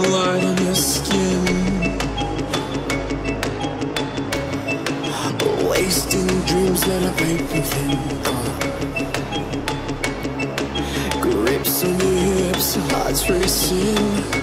the light on your skin. Wasting dreams that are paper thin. Grips on your hips, hearts racing.